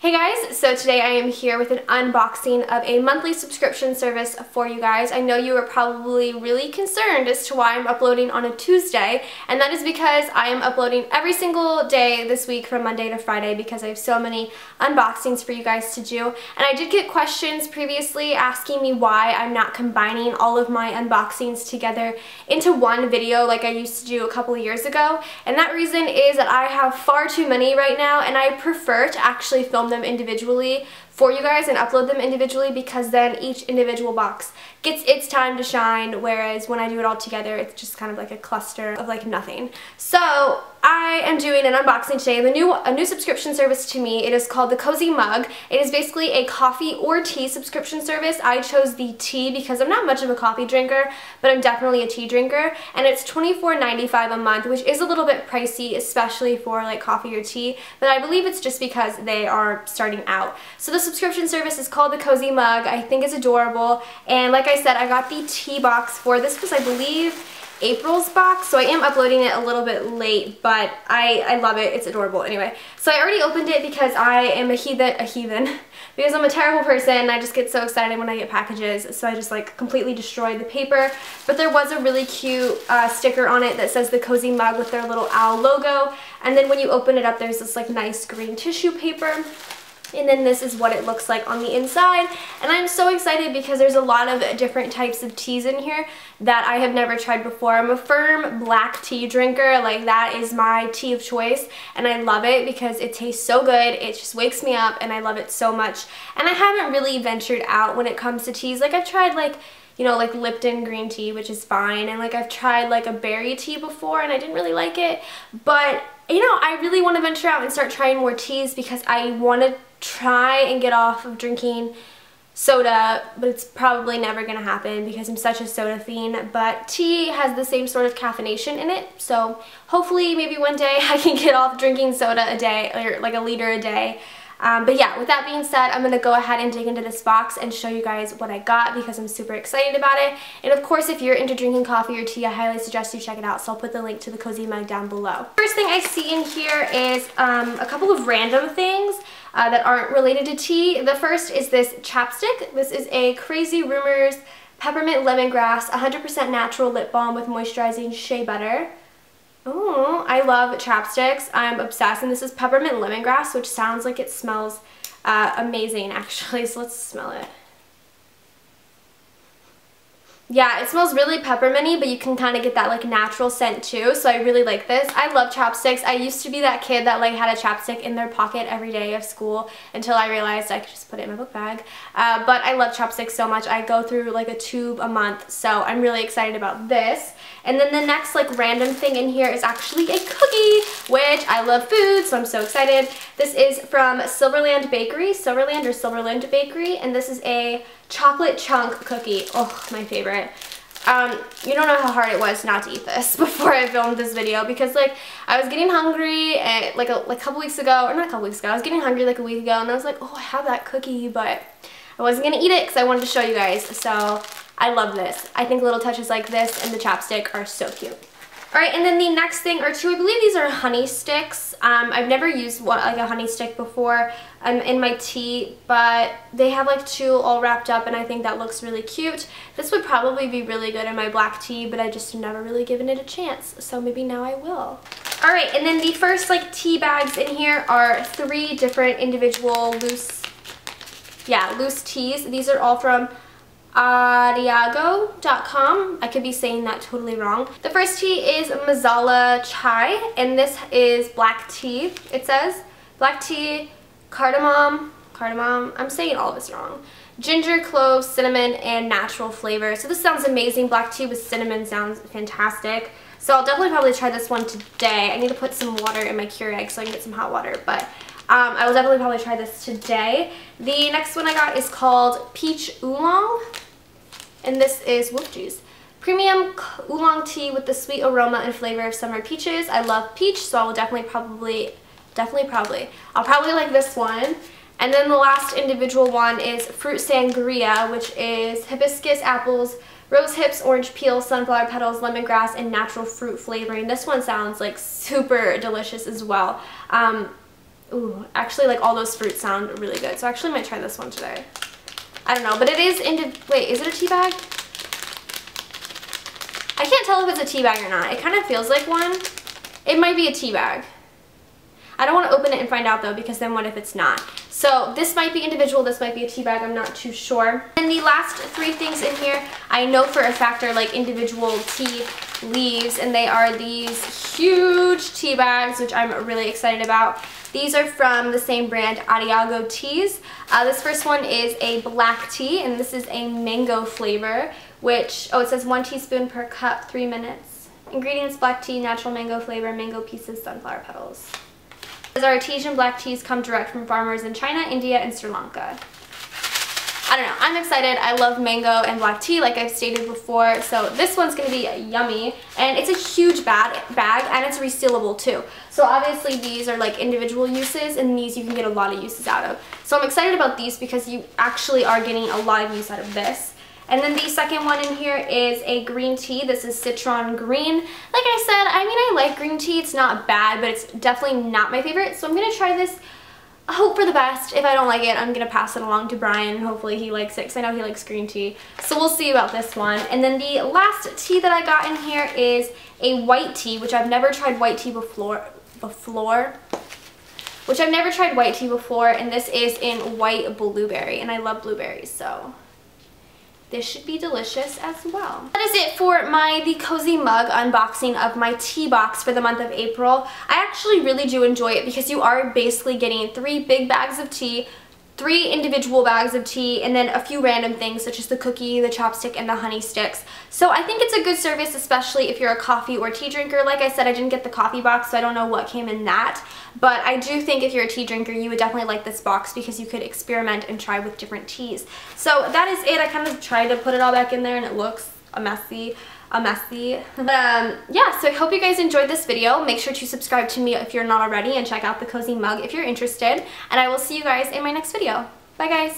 Hey guys, so today I am here with an unboxing of a monthly subscription service for you guys. I know you are probably really concerned as to why I'm uploading on a Tuesday, and that is because I am uploading every single day this week from Monday to Friday because I have so many unboxings for you guys to do. And I did get questions previously asking me why I'm not combining all of my unboxings together into one video like I used to do a couple of years ago, and that reason is that I have far too many right now, and I prefer to actually film them individually for you guys and upload them individually, because then each individual box gets its time to shine, whereas when I do it all together it's just kind of like a cluster of like nothing. So I am doing an unboxing today of a new subscription service to me. It is called The Cozy Mug. It is basically a coffee or tea subscription service. I chose the tea because I'm not much of a coffee drinker, but I'm definitely a tea drinker, and it's $24.95 a month, which is a little bit pricey, especially for like coffee or tea, but I believe it's just because they are starting out. So this subscription service is called The Cozy Mug. I think it's adorable, and like I said, I got the tea box for this because I believe April's box, so I am uploading it a little bit late, but I love it. It's adorable. Anyway, so I already opened it because I am because I'm a terrible person, and I just get so excited when I get packages, so I just like completely destroyed the paper. But there was a really cute sticker on it that says The Cozy Mug with their little owl logo, and then when you open it up there's this like nice green tissue paper. And then this is what it looks like on the inside, and I'm so excited because there's a lot of different types of teas in here that I have never tried before. I'm a firm black tea drinker, like that is my tea of choice, and I love it because it tastes so good, it just wakes me up, and I love it so much. And I haven't really ventured out when it comes to teas. Like I've tried like, you know, like Lipton green tea, which is fine, and like I've tried like a berry tea before and I didn't really like it, but you know, I really want to venture out and start trying more teas because I want to try and get off of drinking soda, but it's probably never gonna happen because I'm such a soda fiend. But tea has the same sort of caffeination in it, so hopefully maybe one day I can get off drinking soda a day, or like a liter a day. But yeah, with that being said, I'm going to go ahead and dig into this box and show you guys what I got because I'm super excited about it. And of course, if you're into drinking coffee or tea, I highly suggest you check it out, so I'll put the link to The Cozy Mug down below. First thing I see in here is a couple of random things that aren't related to tea. The first is this chapstick. This is a Crazy Rumors Peppermint Lemongrass 100% Natural Lip Balm with Moisturizing Shea Butter. Ooh, I love chapsticks. I'm obsessed, and this is peppermint lemongrass, which sounds like it smells amazing actually, so let's smell it. Yeah, it smells really pepperminty, but you can kind of get that like natural scent too, so I really like this. I love chapsticks. I used to be that kid that like had a chapstick in their pocket every day of school until I realized I could just put it in my book bag. But I love chapsticks so much. I go through like a tube a month, so I'm really excited about this. And then the next like random thing in here is actually a cookie, which I love food, so I'm so excited. This is from Silverland Bakery, and this is a chocolate chunk cookie. Oh, my favorite. You don't know how hard it was not to eat this before I filmed this video because like I was getting hungry and like a couple weeks ago, or not a couple weeks ago, I was getting hungry like a week ago, and I was like, oh, I have that cookie, but I wasn't gonna eat it because I wanted to show you guys. So I love this. I think little touches like this and the chapstick are so cute. Alright, and then the next thing are two, I believe these are honey sticks. I've never used a honey stick before in my tea, but they have like two all wrapped up, and I think that looks really cute. This would probably be really good in my black tea, but I just never really given it a chance, so maybe now I will. Alright, and then the first like tea bags in here are three different individual loose teas. These are all from Adagio.com. I could be saying that totally wrong. The first tea is Masala Chai, and this is black tea. It says black tea, cardamom, I'm saying all of this wrong, ginger, cloves, cinnamon, and natural flavor. So this sounds amazing. Black tea with cinnamon sounds fantastic. So I'll definitely probably try this one today. I need to put some water in my Keurig so I can get some hot water, but I will definitely probably try this today. The next one I got is called Peach Oolong, and this is premium oolong tea with the sweet aroma and flavor of summer peaches. I love peach, so I will probably like this one. And then the last individual one is Fruit Sangria, which is hibiscus, apples, rose hips, orange peel, sunflower petals, lemongrass, and natural fruit flavoring. This one sounds like super delicious as well. Ooh, actually like all those fruits sound really good. So I actually might try this one today. I don't know, but it is in, wait, is it a tea bag? I can't tell if it's a tea bag or not. It kind of feels like one. It might be a tea bag. I don't want to open it and find out though, because then what if it's not? So this might be individual, this might be a tea bag, I'm not too sure. And the last three things in here, I know for a fact are like individual tea leaves, and they are these huge tea bags, which I'm really excited about. These are from the same brand, Adagio Teas. This first one is a black tea, and this is a mango flavor, which, oh, it says 1 teaspoon per cup, 3 minutes. Ingredients: black tea, natural mango flavor, mango pieces, sunflower petals. These artesian black teas come direct from farmers in China, India, and Sri Lanka. I don't know, I'm excited. I love mango and black tea, like I've stated before, so this one's gonna be yummy. And it's a huge bag, and it's resealable too. So obviously these are like individual uses, and these you can get a lot of uses out of. So I'm excited about these because you actually are getting a lot of use out of this. And then the second one in here is a green tea. This is Citron Green. Like I said, I mean, I like green tea. It's not bad, but it's definitely not my favorite. So I'm gonna try this. I hope for the best. If I don't like it, I'm gonna pass it along to Brian, and hopefully he likes it, because I know he likes green tea. So we'll see about this one. And then the last tea that I got in here is a white tea, which I've never tried white tea before, and this is in white blueberry, and I love blueberries, so this should be delicious as well. That is it for my The Cozy Mug unboxing of my tea box for the month of April. I actually really do enjoy it because you are basically getting 3 big bags of tea, 3 individual bags of tea, and then a few random things such as the cookie, the chopstick, and the honey sticks. So I think it's a good service, especially if you're a coffee or tea drinker. Like I said, I didn't get the coffee box, so I don't know what came in that. But I do think if you're a tea drinker, you would definitely like this box because you could experiment and try with different teas. So that is it. I kind of tried to put it all back in there, and it looks messy. Yeah, so I hope you guys enjoyed this video. Make sure to subscribe to me if you're not already, and check out The Cozy Mug if you're interested. And I will see you guys in my next video. Bye guys.